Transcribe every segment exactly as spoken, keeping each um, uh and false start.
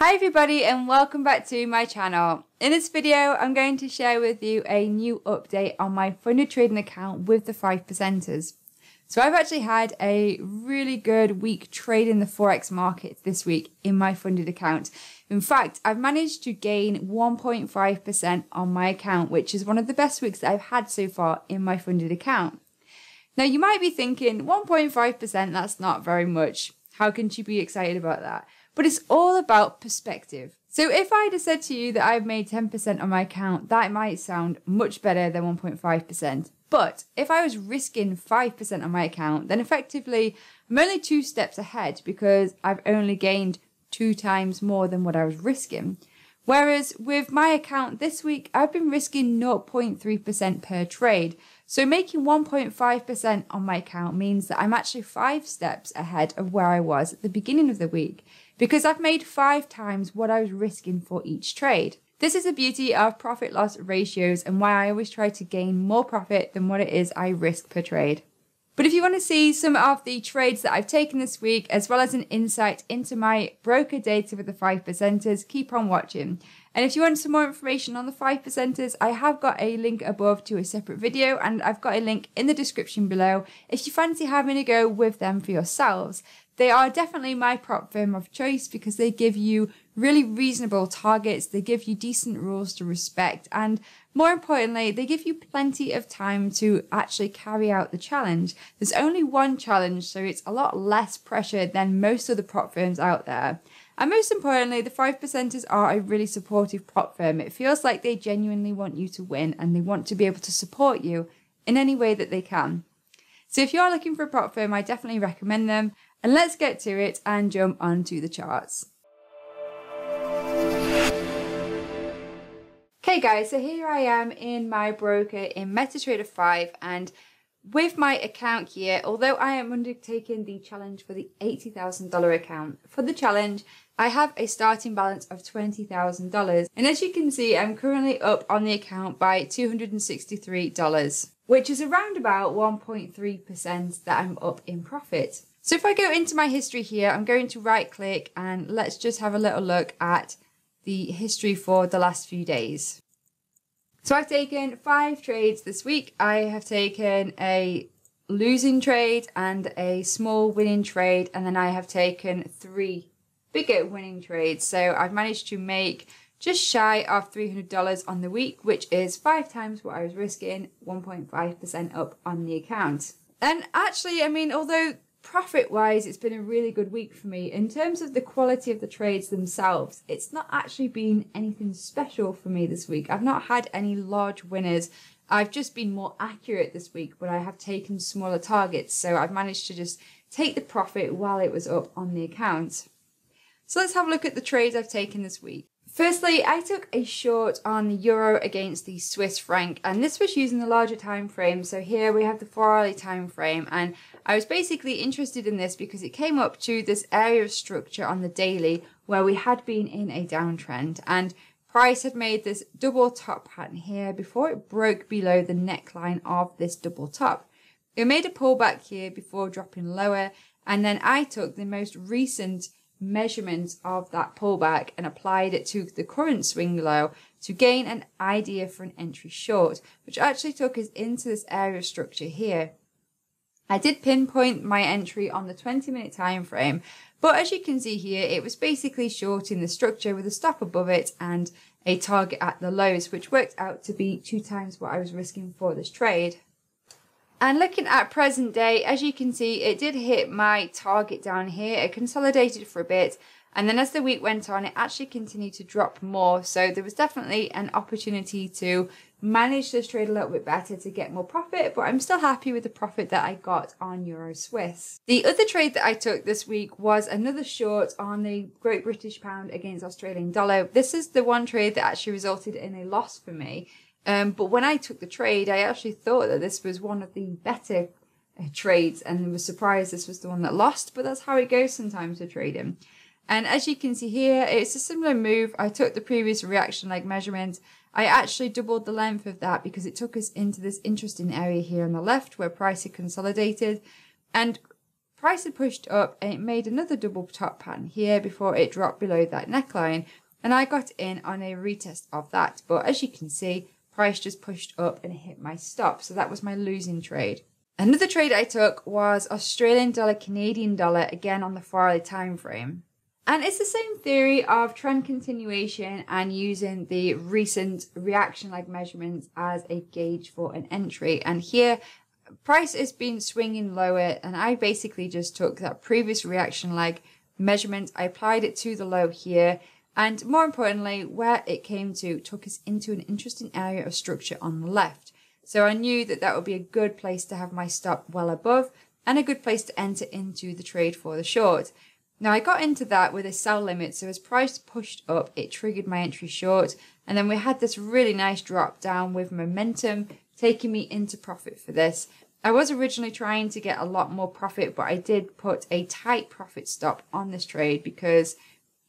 Hi everybody and welcome back to my channel. In this video I'm going to share with you a new update on my funded trading account with the five percenters. So I've actually had a really good week trading the Forex market this week in my funded account. In fact, I've managed to gain one point five percent on my account, which is one of the best weeks that I've had so far in my funded account. Now you might be thinking one point five percent, that's not very much. How can you be excited about that? But it's all about perspective. So if I had said to you that I've made ten percent on my account, that might sound much better than one point five percent. But if I was risking five percent on my account, then effectively I'm only two steps ahead because I've only gained two times more than what I was risking. Whereas with my account this week, I've been risking zero point three percent per trade. So making one point five percent on my account means that I'm actually five steps ahead of where I was at the beginning of the week, because I've made five times what I was risking for each trade. This is the beauty of profit loss ratios and why I always try to gain more profit than what it is I risk per trade. But if you want to see some of the trades that I've taken this week, as well as an insight into my broker data with the five percenters, keep on watching. And if you want some more information on the five percenters, I have got a link above to a separate video and I've got a link in the description below if you fancy having a go with them for yourselves. They are definitely my prop firm of choice because they give you really reasonable targets, they give you decent rules to respect, and more importantly, they give you plenty of time to actually carry out the challenge. There's only one challenge, so it's a lot less pressure than most of the prop firms out there. And most importantly, the five percenters are a really supportive prop firm. It feels like they genuinely want you to win and they want to be able to support you in any way that they can. So if you are looking for a prop firm, I definitely recommend them. And let's get to it and jump onto the charts. Okay guys, so here I am in my broker in MetaTrader five, and with my account here, although I am undertaking the challenge for the eighty thousand dollar account, for the challenge I have a starting balance of twenty thousand dollars, and as you can see I'm currently up on the account by two hundred sixty-three dollars, which is around about one point three percent that I'm up in profit. So if I go into my history here, I'm going to right click and let's just have a little look at the history for the last few days. So I've taken five trades this week. I have taken a losing trade and a small winning trade, and then I have taken three bigger winning trades. So I've managed to make just shy of three hundred dollars on the week, which is five times what I was risking, one point five percent up on the account. And actually, I mean, although profit wise it's been a really good week for me, in terms of the quality of the trades themselves it's not actually been anything special for me this week. I've not had any large winners. I've just been more accurate this week, but I have taken smaller targets, so I've managed to just take the profit while it was up on the account. So let's have a look at the trades I've taken this week. Firstly, I took a short on the euro against the Swiss franc, and this was using the larger time frame. So here we have the four hourly time frame, and I was basically interested in this because it came up to this area of structure on the daily where we had been in a downtrend, and price had made this double top pattern here before it broke below the neckline of this double top. It made a pullback here before dropping lower, and then I took the most recent measurement of that pullback and applied it to the current swing low to gain an idea for an entry short, which actually took us into this area structure here. I did pinpoint my entry on the twenty minute time frame, but as you can see here it was basically shorting the structure with a stop above it and a target at the lows, which worked out to be two times what I was risking for this trade. And looking at present day, as you can see, it did hit my target down here. It consolidated for a bit, and then as the week went on, it actually continued to drop more. So there was definitely an opportunity to manage this trade a little bit better to get more profit, but I'm still happy with the profit that I got on Euro Swiss. The other trade that I took this week was another short on the Great British Pound against Australian dollar. This is the one trade that actually resulted in a loss for me. Um, but when I took the trade, I actually thought that this was one of the better uh, trades and was surprised this was the one that lost. But that's how it goes sometimes with trading. And as you can see here, it's a similar move. I took the previous reaction leg measurement. I actually doubled the length of that because it took us into this interesting area here on the left where price had consolidated. And Price had pushed up and it made another double top pattern here before it dropped below that neckline, and I got in on a retest of that, but as you can see, price just pushed up and hit my stop, so that was my losing trade. Another trade I took was Australian dollar, Canadian dollar, again on the four hourly time frame. And it's the same theory of trend continuation and using the recent reaction lag measurements as a gauge for an entry. And here, price has been swinging lower, and I basically just took that previous reaction lag measurement, I applied it to the low here, and more importantly, where it came to took us into an interesting area of structure on the left. So I knew that that would be a good place to have my stop well above and a good place to enter into the trade for the short. Now I got into that with a sell limit, so as price pushed up, it triggered my entry short, and then we had this really nice drop down with momentum, taking me into profit for this. I was originally trying to get a lot more profit, but I did put a tight profit stop on this trade because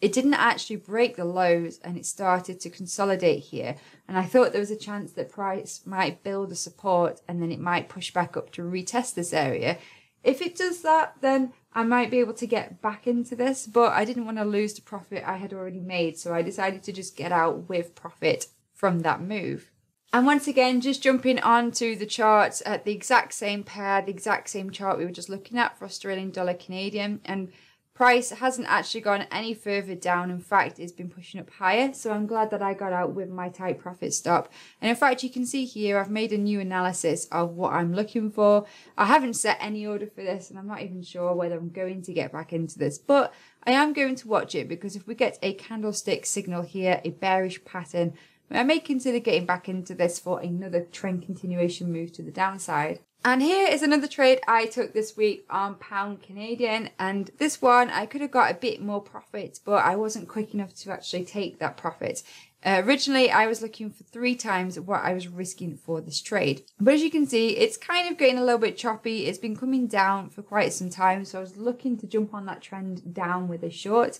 it didn't actually break the lows and it started to consolidate here. And I thought there was a chance that price might build a support and then it might push back up to retest this area. If it does that, then I might be able to get back into this, but I didn't want to lose the profit I had already made. So I decided to just get out with profit from that move. And once again, just jumping onto the charts at the exact same pair, the exact same chart we were just looking at for Australian dollar Canadian, and price hasn't actually gone any further down. In fact, it's been pushing up higher. So I'm glad that I got out with my tight profit stop. And in fact, you can see here, I've made a new analysis of what I'm looking for. I haven't set any order for this, and I'm not even sure whether I'm going to get back into this, but I am going to watch it because if we get a candlestick signal here, a bearish pattern, I may consider getting back into this for another trend continuation move to the downside. And here is another trade I took this week on pound Canadian, and this one I could have got a bit more profit, but I wasn't quick enough to actually take that profit. Uh, originally I was looking for three times what I was risking for this trade, but as you can see, it's kind of getting a little bit choppy. It's been coming down for quite some time, so I was looking to jump on that trend down with a short.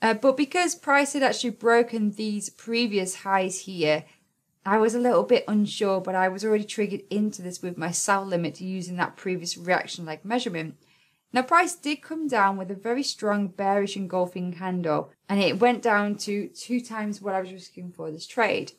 Uh, but because price had actually broken these previous highs here, I was a little bit unsure, but I was already triggered into this with my sell limit using that previous reaction leg measurement. Now price did come down with a very strong bearish engulfing candle, and it went down to two times what I was risking for this trade.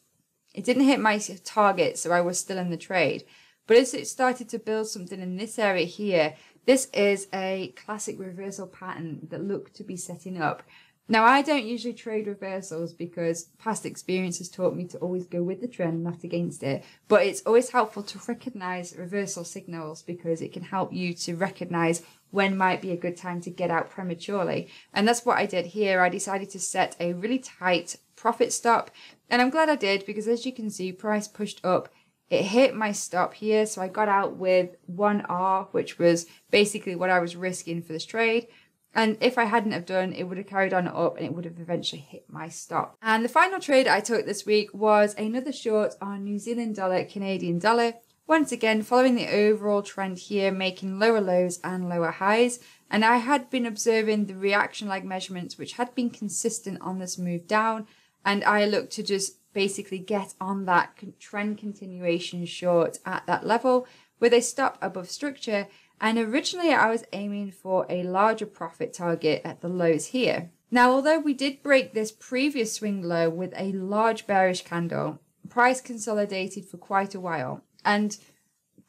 It didn't hit my target, so I was still in the trade. But as it started to build something in this area here, this is a classic reversal pattern that looked to be setting up. Now, I don't usually trade reversals because past experience has taught me to always go with the trend, not against it. But it's always helpful to recognize reversal signals because it can help you to recognize when might be a good time to get out prematurely. And that's what I did here. I decided to set a really tight profit stop. And I'm glad I did because as you can see, price pushed up. It hit my stop here. So I got out with one R, which was basically what I was risking for this trade. And if I hadn't have done, it would have carried on up and it would have eventually hit my stop. And the final trade I took this week was another short on New Zealand dollar, Canadian dollar. Once again, following the overall trend here, making lower lows and lower highs. And I had been observing the reaction lag measurements, which had been consistent on this move down. And I looked to just basically get on that trend continuation short at that level with a stop above structure. And originally I was aiming for a larger profit target at the lows here. Now, although we did break this previous swing low with a large bearish candle, price consolidated for quite a while. And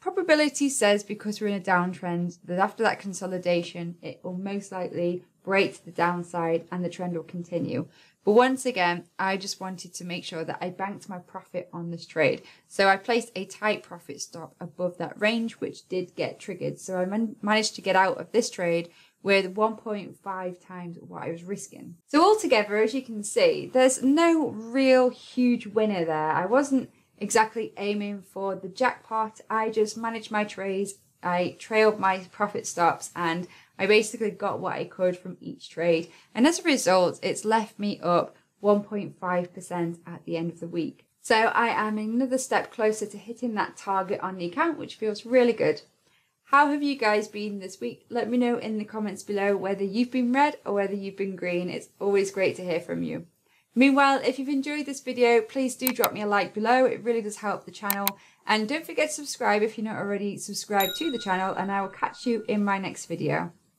probability says because we're in a downtrend that after that consolidation, it will most likely break to the downside and the trend will continue. But once again, I just wanted to make sure that I banked my profit on this trade. So I placed a tight profit stop above that range, which did get triggered. So I man- managed to get out of this trade with one point five times what I was risking. So altogether, as you can see, there's no real huge winner there. I wasn't exactly aiming for the jackpot. I just managed my trades. I trailed my profit stops and I basically got what I could from each trade, and as a result, it's left me up one point five percent at the end of the week. So I am another step closer to hitting that target on the account, which feels really good. How have you guys been this week? Let me know in the comments below whether you've been red or whether you've been green. It's always great to hear from you. Meanwhile, if you've enjoyed this video, please do drop me a like below. It really does help the channel. And don't forget to subscribe if you're not already subscribed to the channel, and I will catch you in my next video.